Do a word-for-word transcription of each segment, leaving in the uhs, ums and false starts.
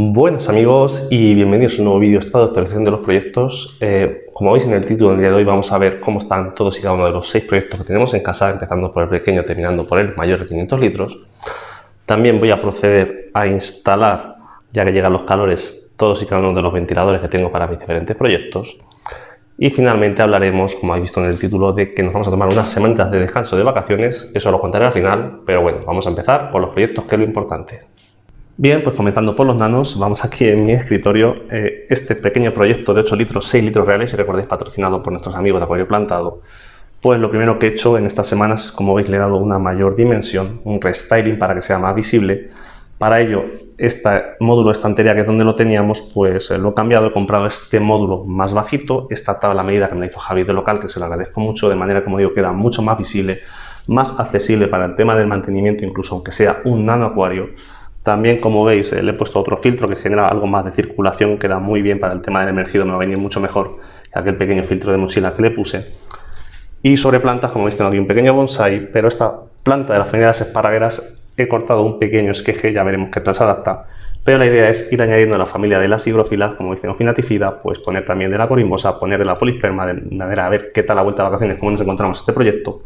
Buenas amigos y bienvenidos a un nuevo vídeo de estado de actualización de los proyectos. Eh, como veis en el título del día de hoy vamos a ver cómo están todos y cada uno de los seis proyectos que tenemos en casa, empezando por el pequeño, terminando por el mayor de quinientos litros. También voy a proceder a instalar, ya que llegan los calores, todos y cada uno de los ventiladores que tengo para mis diferentes proyectos. Y finalmente hablaremos, como habéis visto en el título, de que nos vamos a tomar unas semanitas de descanso de vacaciones. Eso lo contaré al final, pero bueno, vamos a empezar por los proyectos, que es lo importante. Bien, pues comenzando por los nanos, vamos aquí en mi escritorio, eh, este pequeño proyecto de ocho litros, seis litros reales, si recordáis, patrocinado por nuestros amigos de Acuario Plantado. Pues lo primero que he hecho en estas semanas, como veis, le he dado una mayor dimensión, un restyling para que sea más visible. Para ello, este módulo de estantería, que es donde lo teníamos, pues lo he cambiado, he comprado este módulo más bajito, esta tabla medida que me hizo Javier de local, que se lo agradezco mucho, de manera, como digo, queda mucho más visible, más accesible para el tema del mantenimiento, incluso aunque sea un nano acuario. También, como veis, le he puesto otro filtro que genera algo más de circulación, que da muy bien para el tema del emergido, me va a venir mucho mejor que aquel pequeño filtro de mochila que le puse. Y sobre plantas, como veis, tengo aquí un pequeño bonsai, pero esta planta de las feneradas esparagueras he cortado un pequeño esqueje, ya veremos qué tal se adapta. Pero la idea es ir añadiendo a la familia de las hidrófilas, como dicen ofinatifida, pues poner también de la corimbosa, poner de la polisperma, de manera a ver qué tal la vuelta de vacaciones, cómo nos encontramos este proyecto.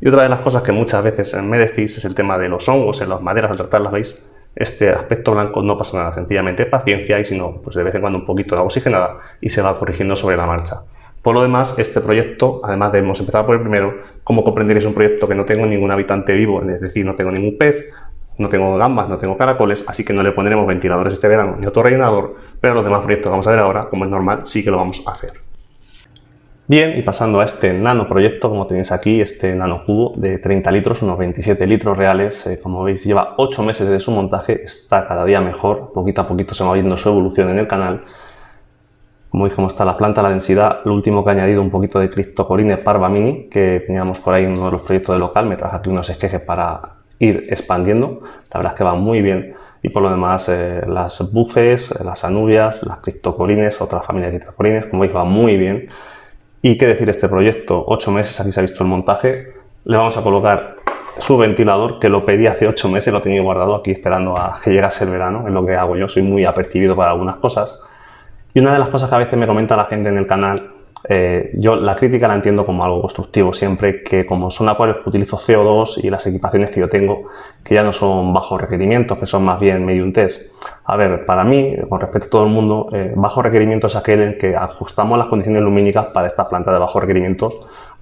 Y otra de las cosas que muchas veces me decís es el tema de los hongos en las maderas, al tratarlas, veis, este aspecto blanco no pasa nada, sencillamente paciencia y si no, pues de vez en cuando un poquito de oxigenada y se va corrigiendo sobre la marcha. Por lo demás, este proyecto, además de hemos empezado por el primero, como comprenderéis, es un proyecto que no tengo ningún habitante vivo, es decir, no tengo ningún pez, no tengo gambas, no tengo caracoles, así que no le pondremos ventiladores este verano ni otro rellenador, pero los demás proyectos que vamos a ver ahora, como es normal, sí que lo vamos a hacer. Bien, y pasando a este nano proyecto, como tenéis aquí, este nano cubo de treinta litros, unos veintisiete litros reales, eh, como veis lleva ocho meses de su montaje, está cada día mejor, poquito a poquito se va viendo su evolución en el canal. Como veis cómo está la planta, la densidad, lo último que he añadido un poquito de Cryptocoline Parva Mini, que teníamos por ahí en uno de los proyectos de local, me traje aquí unos esquejes para ir expandiendo, la verdad es que va muy bien. Y por lo demás, eh, las buces, las anubias, las Cryptocolines, otra familia de Cryptocolines, como veis va muy bien. Y qué decir, este proyecto, ocho meses, aquí se ha visto el montaje, le vamos a colocar su ventilador, que lo pedí hace ocho meses, lo tenía guardado aquí esperando a que llegase el verano, es lo que hago yo, soy muy apercibido para algunas cosas. Y una de las cosas que a veces me comenta la gente en el canal, eh, yo la crítica la entiendo como algo constructivo, siempre que como son acuarios que utilizo C O dos y las equipaciones que yo tengo, que ya no son bajos requerimientos, que son más bien medium test. A ver, para mí, con respecto a todo el mundo, eh, bajo requerimiento es aquel en que ajustamos las condiciones lumínicas para estas plantas de bajos requerimientos,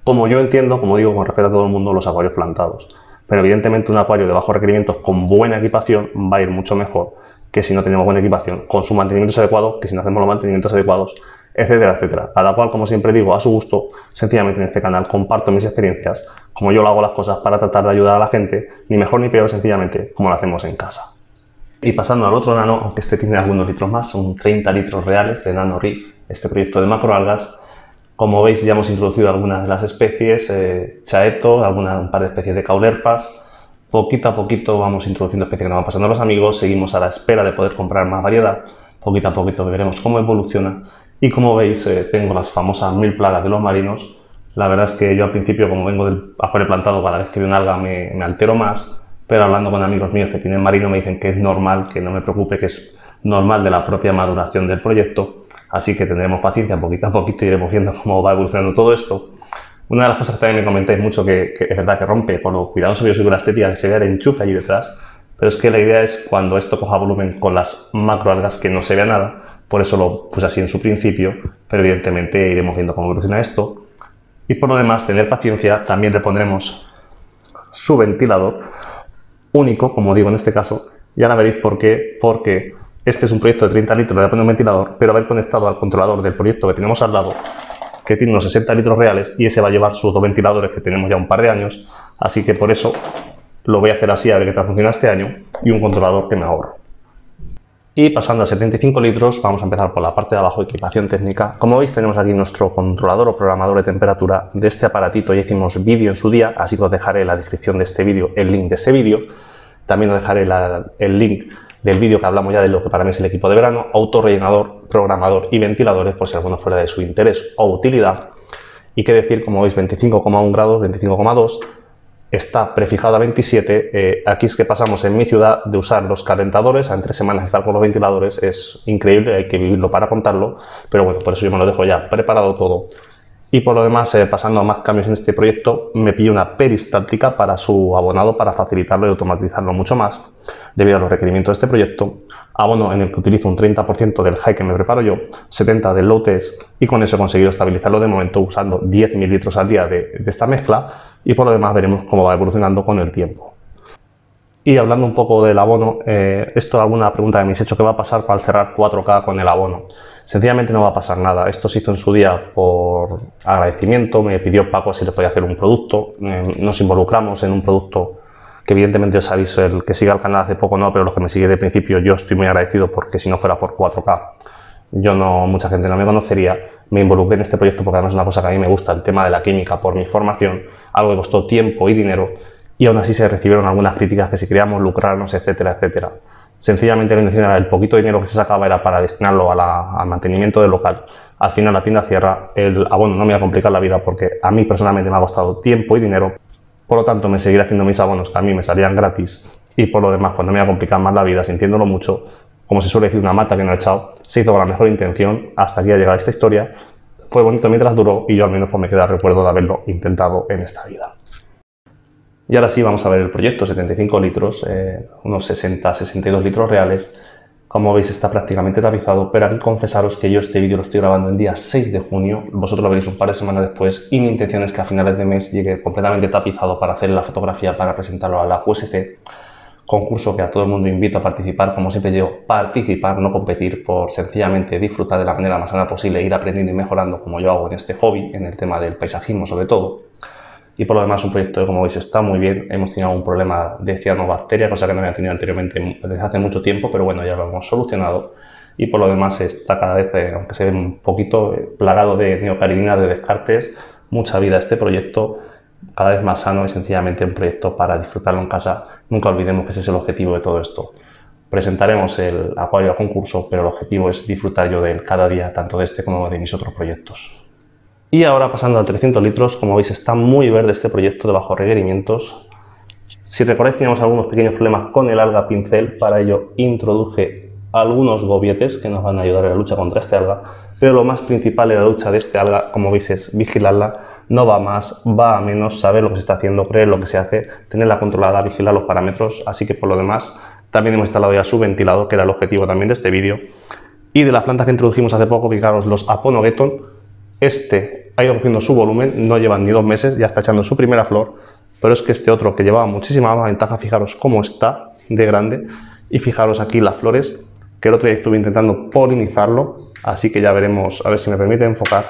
como yo entiendo, como digo, con respecto a todo el mundo, los acuarios plantados. Pero evidentemente un acuario de bajos requerimientos con buena equipación va a ir mucho mejor que si no tenemos buena equipación, con sus mantenimientos adecuados, que si no hacemos los mantenimientos adecuados, etcétera, etcétera. Cada cual, como siempre digo, a su gusto, sencillamente en este canal comparto mis experiencias, como yo lo hago las cosas para tratar de ayudar a la gente, ni mejor ni peor, sencillamente, como lo hacemos en casa. Y pasando al otro nano, aunque este tiene algunos litros más, son treinta litros reales de Nano Reef, este proyecto de macroalgas. Como veis ya hemos introducido algunas de las especies, eh, chaeto, alguna, un par de especies de caulerpas. Poquito a poquito vamos introduciendo especies que nos van pasando los amigos, seguimos a la espera de poder comprar más variedad. Poquito a poquito veremos cómo evoluciona. Y como veis, eh, tengo las famosas mil plagas de los marinos. La verdad es que yo al principio, como vengo del acuario plantado, cada vez que veo un alga me, me altero más. Pero hablando con amigos míos que tienen marino me dicen que es normal, que no me preocupe, que es normal de la propia maduración del proyecto. Así que tendremos paciencia, poquito a poquito iremos viendo cómo va evolucionando todo esto. Una de las cosas que también me comentáis mucho que, que es verdad que rompe, con lo cuidadoso que yo soy con la estética, que se vea el enchufe allí detrás. Pero es que la idea es cuando esto coja volumen con las macroalgas que no se vea nada. Por eso lo puse así en su principio, pero evidentemente iremos viendo cómo evoluciona esto. Y por lo demás, tener paciencia, también le pondremos su ventilador único, como digo en este caso, y ahora veréis por qué, porque este es un proyecto de treinta litros, le voy a poner un ventilador, pero va a ir conectado al controlador del proyecto que tenemos al lado, que tiene unos sesenta litros reales, y ese va a llevar sus dos ventiladores que tenemos ya un par de años, así que por eso lo voy a hacer así, a ver qué tal funciona este año, y un controlador que me ahorro. Y pasando a setenta y cinco litros, vamos a empezar por la parte de abajo, equipación técnica. Como veis tenemos aquí nuestro controlador o programador de temperatura de este aparatito, ya hicimos vídeo en su día, así que os dejaré en la descripción de este vídeo el link de ese vídeo. También os dejaré la, el link del vídeo que hablamos ya de lo que para mí es el equipo de verano, autorrellenador, programador y ventiladores, por si alguno fuera de su interés o utilidad. Y qué decir, como veis, veinticinco coma uno grados, veinticinco coma dos, está prefijado a veintisiete. Eh, aquí es que pasamos en mi ciudad de usar los calentadores a en tres semanas estar con los ventiladores. Es increíble, hay que vivirlo para contarlo, pero bueno, por eso yo me lo dejo ya preparado todo. Y por lo demás, eh, pasando a más cambios en este proyecto, me pillé una peristática para su abonado para facilitarlo y automatizarlo mucho más debido a los requerimientos de este proyecto. Abono en el que utilizo un treinta por ciento del high que me preparo yo, setenta por ciento del low test, y con eso he conseguido estabilizarlo de momento usando diez mililitros al día de, de esta mezcla, y por lo demás veremos cómo va evolucionando con el tiempo. Y hablando un poco del abono, eh, esto es alguna pregunta que me he hecho, ¿qué va a pasar al cerrar cuatro K con el abono? Sencillamente no va a pasar nada. Esto se hizo en su día por agradecimiento, me pidió Paco si le podía hacer un producto, eh, nos involucramos en un producto que evidentemente os aviso, el que siga el canal hace poco no, pero los que me siguen de principio yo estoy muy agradecido, porque si no fuera por cuatro K, yo no, mucha gente no me conocería. Me involucré en este proyecto porque además es una cosa que a mí me gusta, el tema de la química por mi formación, algo que costó tiempo y dinero, y aún así se recibieron algunas críticas que si queríamos lucrarnos, etcétera, etcétera. Sencillamente la intención era el poquito dinero que se sacaba era para destinarlo a la, al mantenimiento del local. Al final la tienda cierra, el abono no me va a complicar la vida porque a mí personalmente me ha costado tiempo y dinero. Por lo tanto, me seguiré haciendo mis abonos que a mí me salían gratis, y por lo demás, cuando me voy a complicar más la vida sintiéndolo mucho, como se suele decir, una mata que no ha echado, se hizo con la mejor intención. Hasta aquí ha llegado esta historia. Fue bonito mientras duró y yo al menos pues, me queda recuerdo de haberlo intentado en esta vida. Y ahora sí vamos a ver el proyecto, setenta y cinco litros, eh, unos sesenta a sesenta y dos litros reales. Como veis está prácticamente tapizado, pero aquí confesaros que yo este vídeo lo estoy grabando el día seis de junio, vosotros lo veréis un par de semanas después, y mi intención es que a finales de mes llegue completamente tapizado para hacer la fotografía, para presentarlo a la Q S C, concurso que a todo el mundo invito a participar. Como siempre digo, participar, no competir, por sencillamente disfrutar de la manera más sana posible, ir aprendiendo y mejorando como yo hago en este hobby, en el tema del paisajismo sobre todo. Y por lo demás un proyecto que como veis está muy bien. Hemos tenido un problema de cianobacteria, cosa que no había tenido anteriormente desde hace mucho tiempo, pero bueno, ya lo hemos solucionado. Y por lo demás está cada vez, eh, aunque se ve un poquito plagado de neocaridina, de descartes, mucha vida este proyecto, cada vez más sano y sencillamente un proyecto para disfrutarlo en casa. Nunca olvidemos que ese es el objetivo de todo esto. Presentaremos el acuario al concurso, pero el objetivo es disfrutar yo de él cada día, tanto de este como de mis otros proyectos. Y ahora pasando a trescientos litros, como veis está muy verde este proyecto, de bajos requerimientos. Si recordáis teníamos algunos pequeños problemas con el alga pincel, para ello introduje algunos gobietes que nos van a ayudar en la lucha contra este alga, pero lo más principal en la lucha de este alga, como veis, es vigilarla. No va más, va a menos, saber lo que se está haciendo, creer lo que se hace, tenerla controlada, vigilar los parámetros. Así que por lo demás también hemos instalado ya su ventilador, que era el objetivo también de este vídeo. Y de las plantas que introdujimos hace poco, fijaros, los Aponogeton, este ha ido cogiendo su volumen, no llevan ni dos meses, ya está echando su primera flor, pero es que este otro que llevaba muchísima más ventaja, fijaros cómo está de grande, y fijaros aquí las flores, que el otro día estuve intentando polinizarlo, así que ya veremos, a ver si me permite enfocar.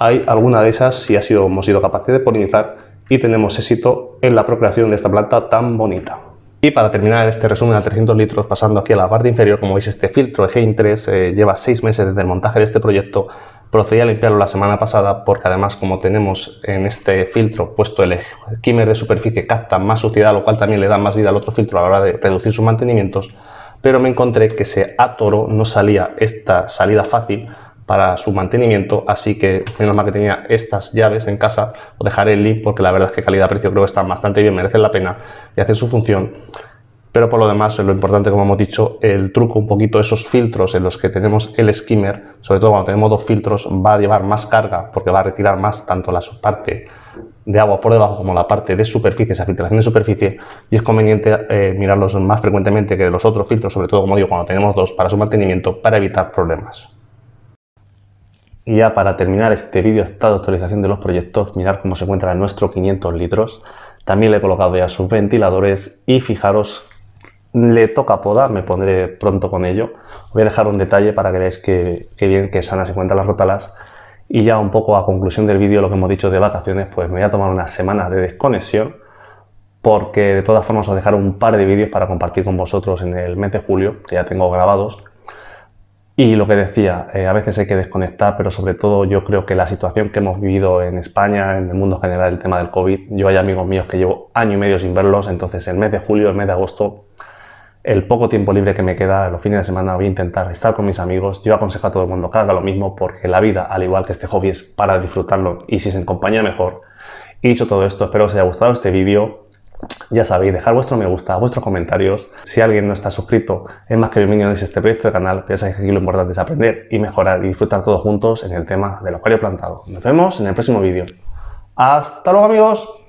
Hay alguna de esas, si ha sido, hemos sido capaces de polinizar, y tenemos éxito en la procreación de esta planta tan bonita. Y para terminar este resumen a trescientos litros, pasando aquí a la parte inferior, como veis este filtro E G I N tres eh, lleva seis meses desde el montaje de este proyecto. Procedí a limpiarlo la semana pasada porque además como tenemos en este filtro puesto el skimmer de superficie, capta más suciedad, lo cual también le da más vida al otro filtro a la hora de reducir sus mantenimientos, pero me encontré que se atoró, no salía esta salida fácil para su mantenimiento, así que menos mal que tenía estas llaves en casa. Os dejaré el link porque la verdad es que calidad-precio creo que están bastante bien, merecen la pena y hacen su función. Pero por lo demás, lo importante, como hemos dicho, el truco un poquito, esos filtros en los que tenemos el skimmer, sobre todo cuando tenemos dos filtros, va a llevar más carga porque va a retirar más tanto la parte de agua por debajo como la parte de superficie, esa filtración de superficie, y es conveniente eh, mirarlos más frecuentemente que los otros filtros, sobre todo, como digo, cuando tenemos dos, para su mantenimiento, para evitar problemas. Y ya para terminar este vídeo, estado de actualización de los proyectos, mirar cómo se encuentra en nuestro quinientos litros. También le he colocado ya sus ventiladores y fijaros, le toca poda, me pondré pronto con ello. Os voy a dejar un detalle para que veáis que, que bien, que sana se encuentran las rótalas. Y ya un poco a conclusión del vídeo, lo que hemos dicho de vacaciones, pues me voy a tomar unas semanas de desconexión, porque de todas formas os dejaré un par de vídeos para compartir con vosotros en el mes de julio, que ya tengo grabados. Y lo que decía, eh, a veces hay que desconectar, pero sobre todo yo creo que la situación que hemos vivido en España, en el mundo general, el tema del COVID, yo hay amigos míos que llevo año y medio sin verlos, entonces el mes de julio, el mes de agosto, el poco tiempo libre que me queda, los fines de semana voy a intentar estar con mis amigos. Yo aconsejo a todo el mundo que haga lo mismo, porque la vida, al igual que este hobby, es para disfrutarlo, y si es en compañía mejor. Y dicho todo esto, espero que os haya gustado este vídeo. Ya sabéis, dejad vuestro me gusta, vuestros comentarios. Si alguien no está suscrito, es más que bienvenido a este proyecto de canal. Ya sabéis que aquí lo importante es aprender y mejorar y disfrutar todos juntos en el tema del acuario plantado. Nos vemos en el próximo vídeo. ¡Hasta luego, amigos!